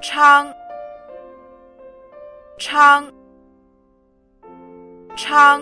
昌，昌，昌。